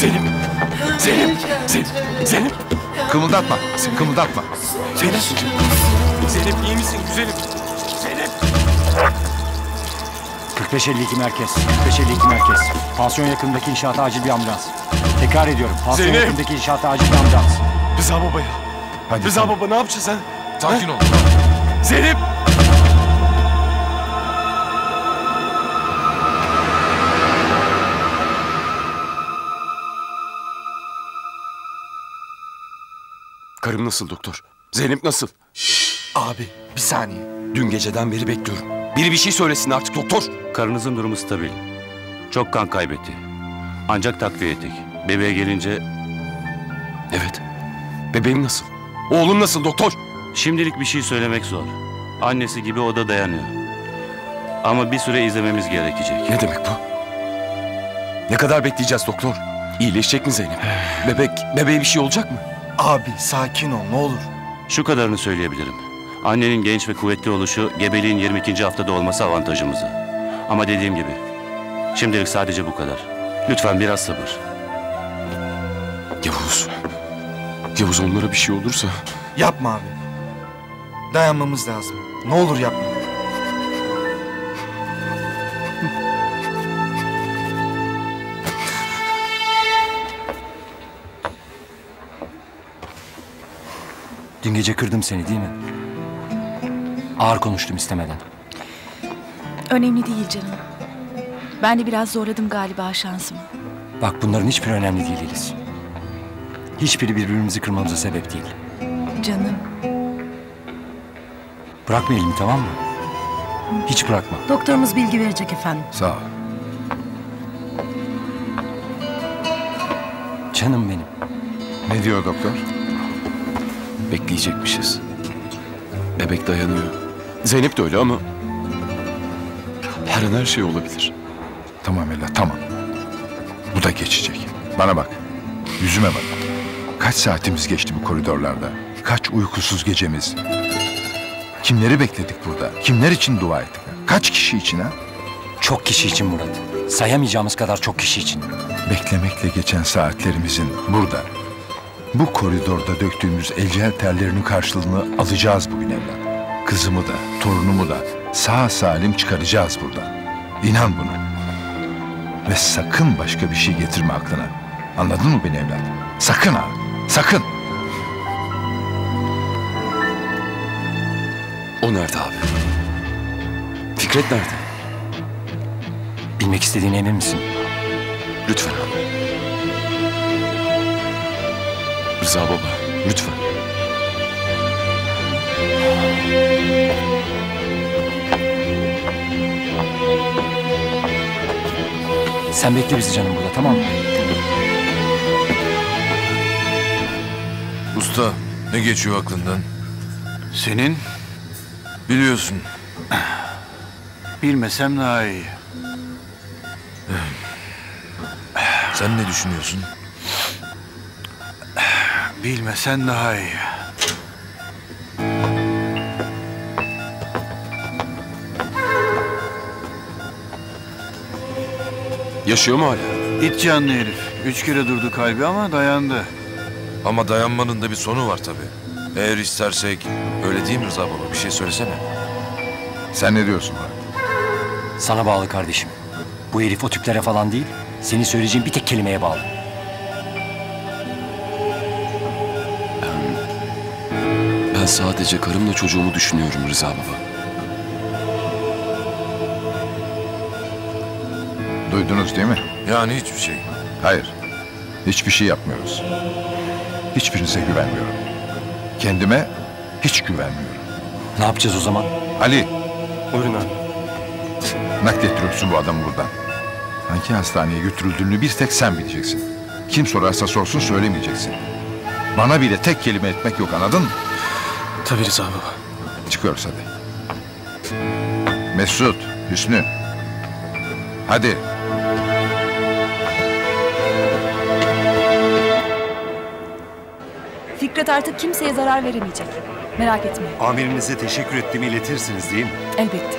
Zeynep. Zeynep. Zeynep. Kımıldatma. Kımıldatma. Zeynep. Zeynep iyi misin güzelim? Zeynep. 45-52 merkez. 45-52 merkez. Pansiyon yakındaki inşaata acil bir ambulans. Tekrar ediyorum. Pansiyon Zeynep. Yakındaki inşaata acil bir ambulans. Rıza Baba ya. Hadi Rıza Baba ne yapacağız ha? Sakin ol. Zeynep. Karım nasıl doktor? Zeynep nasıl? Abi bir saniye. Dün geceden beri bekliyorum. Biri bir şey söylesin artık doktor. Karınızın durumu stabil. Çok kan kaybetti. Ancak takviye ettik. Bebeğe gelince... Evet. Bebeğim nasıl? Oğlum nasıl doktor? Şimdilik bir şey söylemek zor. Annesi gibi o da dayanıyor. Ama bir süre izlememiz gerekecek. Ne demek bu? Ne kadar bekleyeceğiz doktor? İyileşecek mi Zeynep? Bebeğe bir şey olacak mı? Abi sakin ol ne olur. Şu kadarını söyleyebilirim. Annenin genç ve kuvvetli oluşu gebeliğin 22. haftada olması avantajımızı. Ama dediğim gibi şimdilik sadece bu kadar. Lütfen biraz sabır. Yavuz onlara bir şey olursa... Yapma abi. Dayanmamız lazım. Ne olur yapma. Dün gece kırdım seni değil mi? Ağır konuştum istemeden. Önemli değil canım. Ben de biraz zorladım galiba şansımı. Bak bunların hiçbiri önemli değil Yeliz. Hiçbiri birbirimizi kırmamıza sebep değil. Canım. Bırakma elimi tamam mı? Hiç bırakma. Doktorumuz bilgi verecek efendim. Sağ ol. Canım benim. Ne diyor doktor? Bekleyecekmişiz. Bebek dayanıyor. Zeynep de öyle ama... Her an her şey olabilir. Tamam Ela tamam. Bu da geçecek. Bana bak. Yüzüme bak. Kaç saatimiz geçti bu koridorlarda. Kaç uykusuz gecemiz. Kimleri bekledik burada? Kimler için dua ettik? Kaç kişi için ha? Çok kişi için Murat. Sayamayacağımız kadar çok kişi için. Beklemekle geçen saatlerimizin burada... Bu koridorda döktüğümüz elcel terlerinin karşılığını alacağız bugün evlat. Kızımı da, torunumu da sağ salim çıkaracağız buradan. İnan buna. Ve sakın başka bir şey getirme aklına. Anladın mı beni evlat? Sakın ha, sakın. O nerede abi? Fikret nerede? Bilmek istediğine emin misin? Lütfen abi. Rıza Baba, lütfen. Sen bekle bizi canım burada, tamam mı? Usta, ne geçiyor aklından? Senin? Biliyorsun. Bilmesem daha iyi. Sen ne düşünüyorsun? Bilmesen daha iyi. Yaşıyor mu hala? İt canlı herif. 3 kere durdu kalbi ama dayandı. Ama dayanmanın da bir sonu var tabii. Eğer istersek öyle değil mi Rıza Baba? Bir şey söylesene. Sen ne diyorsun bana? Sana bağlı kardeşim. Bu herif o tüplere falan değil. Senin söyleyeceğin bir tek kelimeye bağlı. Ben sadece karımla çocuğumu düşünüyorum Rıza Baba. Duydunuz değil mi? Yani hiçbir şey. Hayır. Hiçbir şey yapmıyoruz. Hiçbirinize güvenmiyorum. Kendime hiç güvenmiyorum. Ne yapacağız o zaman? Ali. Buyurun abi. Naklettiriyorsun bu adamı buradan. Hangi hastaneye götürüldüğünü bir tek sen bileceksin. Kim sorarsa sorsun söylemeyeceksin. Bana bile tek kelime etmek yok anladın mı? Tabii Rıza Baba. Çıkıyoruz hadi. Mesut, Hüsnü. Hadi. Fikret artık kimseye zarar veremeyecek. Merak etme. Amirinize teşekkür ettiğimi iletirsiniz değil mi? Elbette.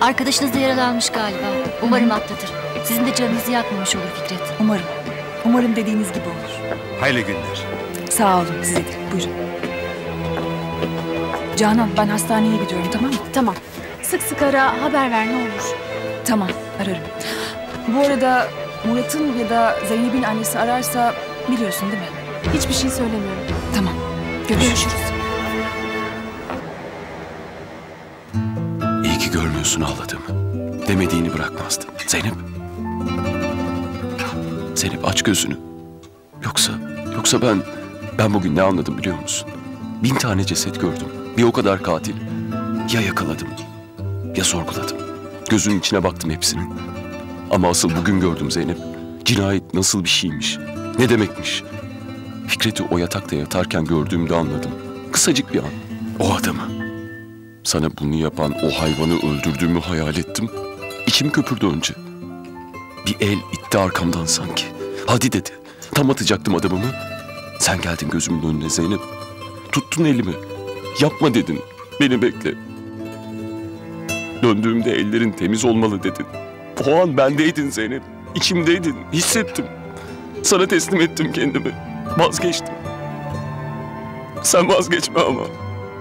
Arkadaşınız da yaralanmış galiba. Umarım atlatır. Sizin de canınızı yakmamış olur Fikret. Umarım. Umarım dediğiniz gibi olur. Hayırlı günler. Sağ olun, size de. Buyurun. Canan, ben hastaneye gidiyorum, tamam mı? Tamam. Sık sık ara, haber ver ne olur. Tamam, ararım. Bu arada Murat'ın ya da Zeynep'in annesi ararsa biliyorsun değil mi? Hiçbir şey söylemiyorum. Tamam, görüşürüz. İyi ki görmüyorsun ağladığımı. Demediğini bırakmazdın. Zeynep. Zeynep aç gözünü. Yoksa ben bugün ne anladım biliyor musun? 1000 tane ceset gördüm. Bir o kadar katil. Ya yakaladım, ya sorguladım. Gözünün içine baktım hepsinin. Ama asıl bugün gördüm Zeynep. Cinayet nasıl bir şeymiş, ne demekmiş. Fikret'i o yatakta yatarken gördüğümde anladım. Kısacık bir an. O adamı. Sana bunu yapan o hayvanı öldürdüğümü hayal ettim. İçim köpürdü önce. Bir el itti arkamdan sanki. Hadi dedi. Tam atacaktım adamımı. Sen geldin gözümün önüne Zeynep. Tuttun elimi. Yapma dedin. Beni bekle. Döndüğümde ellerin temiz olmalı dedin. O an bendeydin Zeynep. İçimdeydin. Hissettim. Sana teslim ettim kendimi. Vazgeçtim. Sen vazgeçme ama.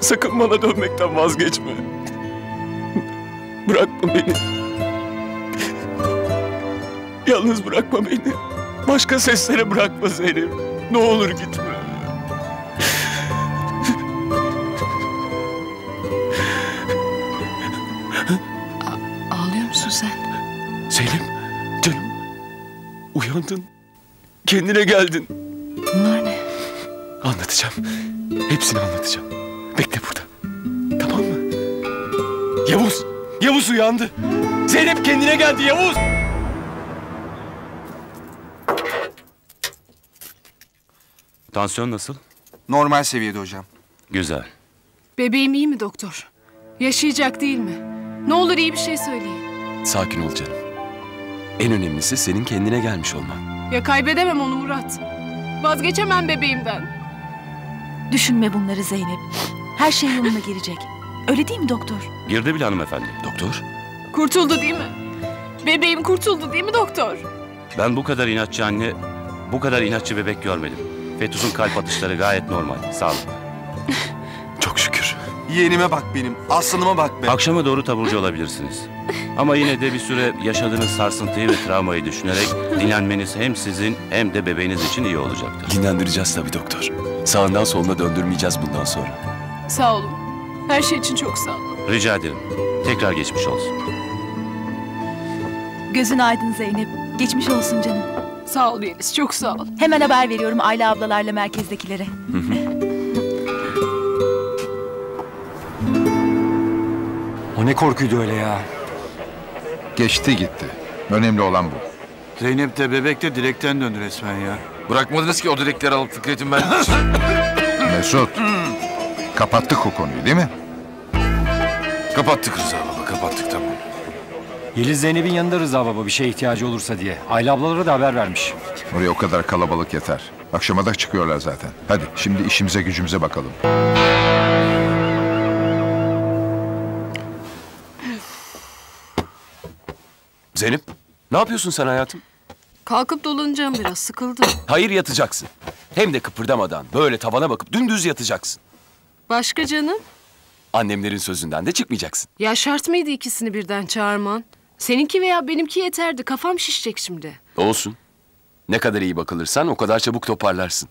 Sakın bana dönmekten vazgeçme. Bırakma beni. Yalnız bırakma beni. Başka seslere bırakma Zeynep. Ne olur gitme. Ağlıyor musun sen? Zeynep, canım. Uyandın. Kendine geldin. Bunlar ne? Anlatacağım. Hepsini anlatacağım. Bekle burada. Tamam mı? Yavuz! Yavuz uyandı. Zeynep kendine geldi Yavuz! Tansiyon nasıl? Normal seviyede hocam. Güzel. Bebeğim iyi mi doktor? Yaşayacak değil mi? Ne olur iyi bir şey söyleyin. Sakin ol canım. En önemlisi senin kendine gelmiş olman. Ya kaybedemem onu Murat. Vazgeçemem bebeğimden. Düşünme bunları Zeynep. Her şey yoluna girecek. Öyle değil mi doktor? Girdi bile hanımefendi. Doktor? Kurtuldu değil mi? Bebeğim kurtuldu değil mi doktor? Ben bu kadar inatçı anne, bu kadar inatçı bebek görmedim. Fetüsün kalp atışları gayet normal. Sağ olun. Çok şükür. Yeğenime bak benim, aslanıma bak be. Akşama doğru taburcu olabilirsiniz. Ama yine de bir süre yaşadığınız sarsıntıyı ve travmayı düşünerek dinlenmeniz hem sizin hem de bebeğiniz için iyi olacaktır. Dinlendireceğiz tabii doktor. Sağından soluna döndürmeyeceğiz bundan sonra. Sağ olun. Her şey için çok sağ olun. Rica ederim. Tekrar geçmiş olsun. Gözün aydın Zeynep. Geçmiş olsun canım. Sağ ol Yeliz. Çok sağ ol. Hemen haber veriyorum Ayla ablalarla merkezdekilere. O ne korkuydu öyle ya? Geçti gitti. Önemli olan bu. Zeynep de bebek de direkten döndü resmen ya. Bırakmadınız ki o direkleri alıp Fikret'im ben... Mesut, kapattık o konuyu değil mi? Kapattık Rıza Baba, kapattık tamam. Yeliz Zeynep'in yanında Rıza Baba bir şeye ihtiyacı olursa diye. Ayla ablalara da haber vermiş. Oraya o kadar kalabalık yeter. Akşama da çıkıyorlar zaten. Hadi şimdi işimize gücümüze bakalım. Zeynep, ne yapıyorsun sen hayatım? Kalkıp dolanacağım biraz, sıkıldım. Hayır, yatacaksın. Hem de kıpırdamadan, böyle tavana bakıp dümdüz yatacaksın. Başka canım? Annemlerin sözünden de çıkmayacaksın. Ya şart mıydı ikisini birden çağırman? Seninki veya benimki yeterdi, kafam şişecek şimdi. Olsun. Ne kadar iyi bakılırsan o kadar çabuk toparlarsın.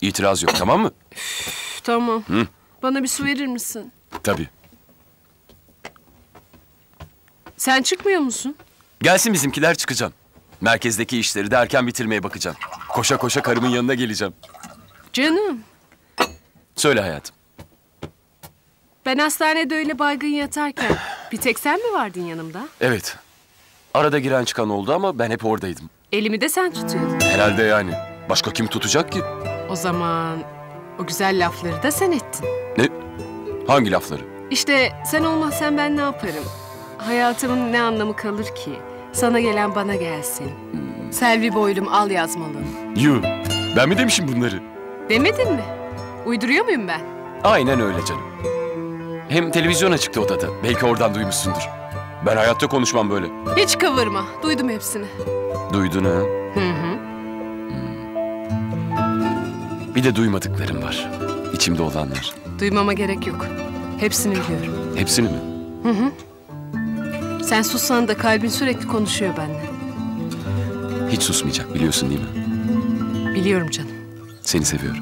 İtiraz yok, tamam mı? Üf, tamam. Hı? Bana bir su verir misin? Tabii. Sen çıkmıyor musun? Gelsin bizimkiler, çıkacağım. Merkezdeki işleri de erken bitirmeye bakacağım. Koşa koşa karımın yanına geleceğim. Canım. Söyle hayatım. Ben hastanede öyle baygın yatarken bir tek sen mi vardın yanımda? Evet. Arada giren çıkan oldu ama ben hep oradaydım. Elimi de sen tutuyordun. Herhalde yani. Başka kim tutacak ki? O zaman o güzel lafları da sen ettin. Ne? Hangi lafları? İşte sen olmazsan ben ne yaparım? Hayatımın ne anlamı kalır ki? Sana gelen bana gelsin. Selvi boylum al yazmalı. Yuh, ben mi demişim bunları? Demedin mi? Uyduruyor muyum ben? Aynen öyle canım. Hem televizyona çıktı odada. Belki oradan duymuşsundur. Ben hayatta konuşmam böyle. Hiç kıvırma. Duydum hepsini. Duydun ha? Hı hı. Bir de duymadıklarım var. İçimde olanlar. Duymama gerek yok. Hepsini biliyorum. Hepsini mi? Hı hı. Sen sussan da kalbin sürekli konuşuyor benimle. Hiç susmayacak, biliyorsun değil mi? Biliyorum canım. Seni seviyorum.